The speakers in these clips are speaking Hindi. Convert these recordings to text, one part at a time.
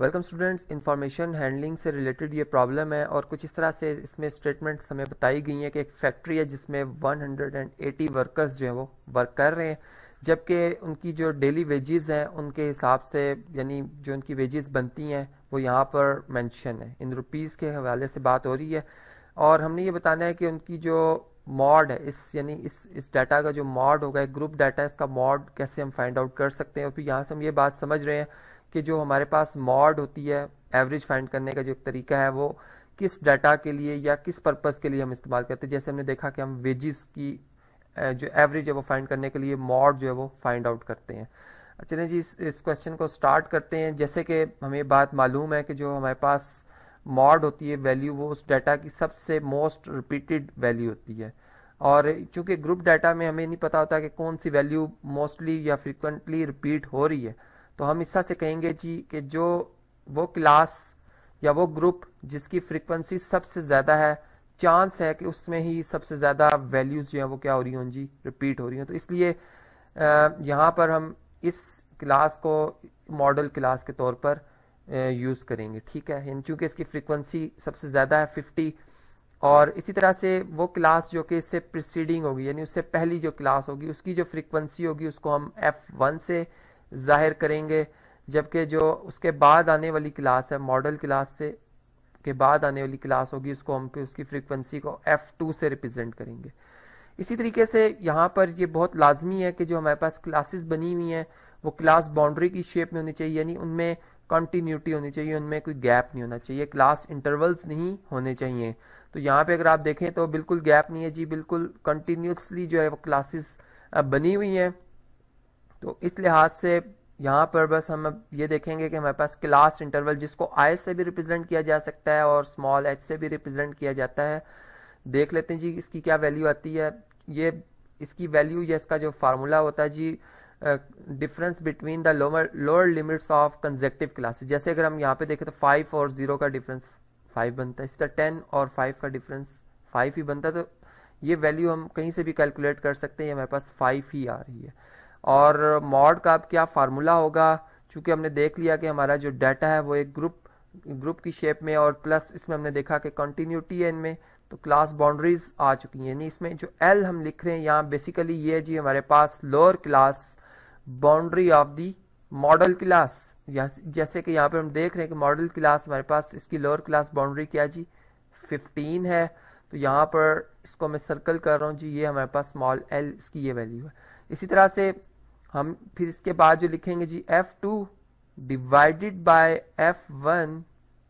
वेलकम स्टूडेंट्स, इन्फॉर्मेशन हैंडलिंग से रिलेटेड ये प्रॉब्लम है और कुछ इस तरह से इसमें स्टेटमेंट्स हमें बताई गई हैं कि एक फैक्ट्री है जिसमें 180 वर्कर्स जो हैं वो वर्क कर रहे हैं, जबकि उनकी जो डेली वेजेस हैं उनके हिसाब से यानी जो उनकी वेजेस बनती हैं वो यहाँ पर मेंशन है, इन रुपीज़ के हवाले से बात हो रही है। और हमने ये बताना है कि उनकी जो मॉड है इस यानी इस डाटा का जो मॉड होगा, एक ग्रुप डाटा, इसका मॉड कैसे हम फाइंड आउट कर सकते हैं। और फिर यहाँ से हम ये बात समझ रहे हैं कि जो हमारे पास मॉड होती है, एवरेज फाइंड करने का जो एक तरीका है, वो किस डाटा के लिए या किस पर्पज़ के लिए हम इस्तेमाल करते हैं। जैसे हमने देखा कि हम वेजेस की जो एवरेज है वो फाइंड करने के लिए मॉड जो है वो फाइंड आउट करते हैं। चलिए जी इस क्वेश्चन को स्टार्ट करते हैं। जैसे कि हमें बात मालूम है कि जो हमारे पास मॉड होती है वैल्यू, वो उस डाटा की सबसे मोस्ट रिपीटेड वैल्यू होती है। और चूँकि ग्रुप डाटा में हमें नहीं पता होता कि कौन सी वैल्यू मोस्टली या फ्रिक्वेंटली रिपीट हो रही है, तो हम इस तरह से कहेंगे जी कि जो वो क्लास या वो ग्रुप जिसकी फ्रीक्वेंसी सबसे ज़्यादा है, चांस है कि उसमें ही सबसे ज़्यादा वैल्यूज़ जो हैं वो क्या हो रही हों जी, रिपीट हो रही हों। तो इसलिए यहाँ पर हम इस क्लास को मॉडल क्लास के तौर पर यूज़ करेंगे, ठीक है। चूँकि इसकी फ्रीक्वेंसी सबसे ज़्यादा है 50, और इसी तरह से वो क्लास जो कि इससे प्रिसीडिंग होगी यानी उससे पहली जो क्लास होगी उसकी जो फ्रीक्वेंसी होगी उसको हम F1 से जाहिर करेंगे, जबकि जो उसके बाद आने वाली क्लास है, मॉडल क्लास से के बाद आने वाली क्लास होगी, इसको हम पे उसकी फ्रीक्वेंसी को F2 से रिप्रेजेंट करेंगे। इसी तरीके से यहाँ पर ये बहुत लाजमी है कि जो हमारे पास क्लासेस बनी हुई हैं वो क्लास बाउंड्री की शेप में होनी चाहिए, यानी उनमें कंटिन्यूटी होनी चाहिए, उनमें कोई गैप नहीं होना चाहिए, क्लास इंटरवल्स नहीं होने चाहिए। तो यहाँ पर अगर आप देखें तो बिल्कुल गैप नहीं है जी, बिल्कुल कंटिन्यूसली जो है वो क्लासेस बनी हुई हैं। तो इस लिहाज से यहाँ पर बस हम अब ये देखेंगे कि हमारे पास क्लास इंटरवल, जिसको आई से भी रिप्रेजेंट किया जा सकता है और स्मॉल एच से भी रिप्रेजेंट किया जाता है, देख लेते हैं जी इसकी क्या वैल्यू आती है। ये इसकी वैल्यू या इसका जो फार्मूला होता है जी, difference between the lower limits of consecutive classes. जैसे अगर हम यहाँ पे देखें तो 5 और 0 का डिफरेंस 5 बनता है, इसी तरह 10 और 5 का डिफरेंस 5 ही बनता है। तो ये वैल्यू हम कहीं से भी कैलकुलेट कर सकते हैं, हमारे पास 5 ही आ रही है। और मॉड का अब क्या फार्मूला होगा, चूँकि हमने देख लिया कि हमारा जो डाटा है वो एक ग्रुप की शेप में, और प्लस इसमें हमने देखा कि कंटिन्यूटी है इनमें, तो क्लास बाउंड्रीज आ चुकी हैं। यानी इसमें जो L हम लिख रहे हैं यहाँ बेसिकली ये है जी हमारे पास lower class boundary of the modal class. जैसे कि यहाँ पे हम देख रहे हैं कि मॉडल क्लास हमारे पास इसकी लोअर क्लास बाउंड्री क्या जी 15 है, तो यहाँ पर इसको मैं सर्कल कर रहा हूँ जी, ये हमारे पास स्मॉल L इसकी ये वैल्यू है। इसी तरह से हम फिर इसके बाद जो लिखेंगे जी F2 divided by F1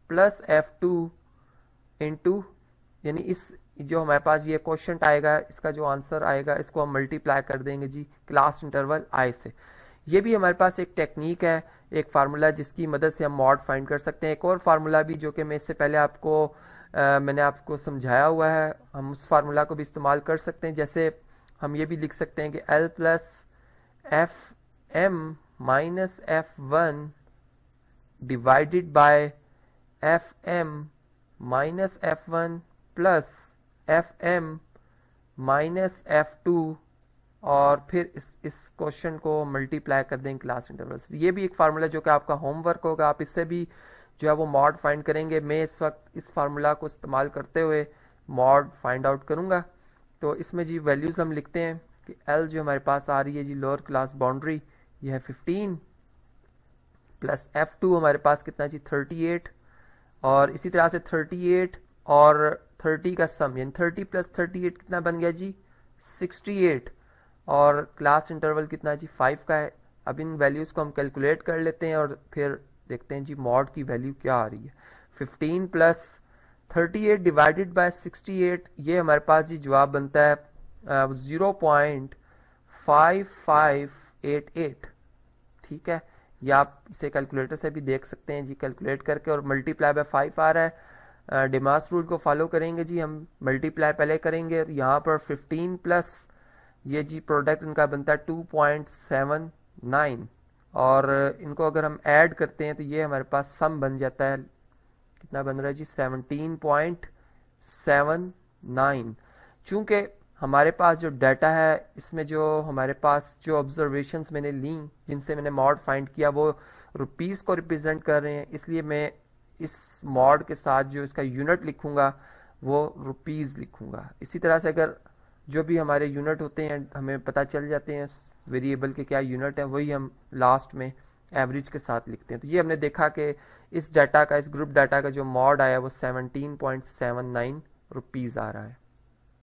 plus F2 into, यानी इस जो हमारे पास ये क्वोशंट आएगा इसका जो आंसर आएगा इसको हम मल्टीप्लाई कर देंगे जी क्लास इंटरवल आई से। ये भी हमारे पास एक टेक्निक है, एक फार्मूला जिसकी मदद से हम मॉड फाइंड कर सकते हैं। एक और फार्मूला भी जो कि मैं इससे पहले आपको मैंने आपको समझाया हुआ है, हम उस फार्मूला को भी इस्तेमाल कर सकते हैं। जैसे हम ये भी लिख सकते हैं कि L plus Fm minus F1 divided by Fm minus F1 plus Fm minus F2, और फिर इस क्वेश्चन को मल्टीप्लाई कर दें क्लास इंटरवल्स। ये भी एक फार्मूला जो कि आपका होमवर्क होगा, आप इससे भी जो है वो मॉड फाइंड करेंगे। मैं इस वक्त इस फार्मूला को इस्तेमाल करते हुए मॉड फाइंड आउट करूँगा। तो इसमें जी वैल्यूज़ हम लिखते हैं कि L जो हमारे पास आ रही है जी लोअर क्लास बाउंड्री यह है 15 प्लस F2 हमारे पास कितना जी 38, और इसी तरह से 38 और 30 का सम यानी 30 प्लस 38 कितना बन गया जी 68, और क्लास इंटरवल कितना जी 5 का है। अब इन वैल्यूज़ को हम कैलकुलेट कर लेते हैं और फिर देखते हैं जी मॉड की वैल्यू क्या आ रही है। 15 प्लस 38 डिवाइडेड बाय 68, ये हमारे पास जी जवाब बनता है 0.5588, ठीक है। या आप इसे कैलकुलेटर से भी देख सकते हैं जी, कैलकुलेट करके, और मल्टीप्लाई बाय 5 आ रहा है। डिमास रूल को फॉलो करेंगे जी, हम मल्टीप्लाई पहले करेंगे। तो यहाँ पर 15 प्लस ये जी प्रोडक्ट इनका बनता है 2.79, और इनको अगर हम ऐड करते हैं तो ये हमारे पास सम बन जाता है, कितना बन रहा है जी 17.79। चूँकि हमारे पास जो डाटा है इसमें जो हमारे पास जो ऑब्जर्वेशंस मैंने ली जिनसे मैंने मॉड फाइंड किया, वो रुपीस को रिप्रेजेंट कर रहे हैं, इसलिए मैं इस मॉड के साथ जो इसका यूनिट लिखूंगा वो रुपीस लिखूंगा। इसी तरह से अगर जो भी हमारे यूनिट होते हैं हमें पता चल जाते हैं वेरिएबल के क्या यूनिट हैं, वही हम लास्ट में एवरेज के साथ लिखते हैं। तो ये हमने देखा कि इस डाटा का, इस ग्रुप डाटा का जो मॉड आया वो 17.79 रुपीस आ रहा है।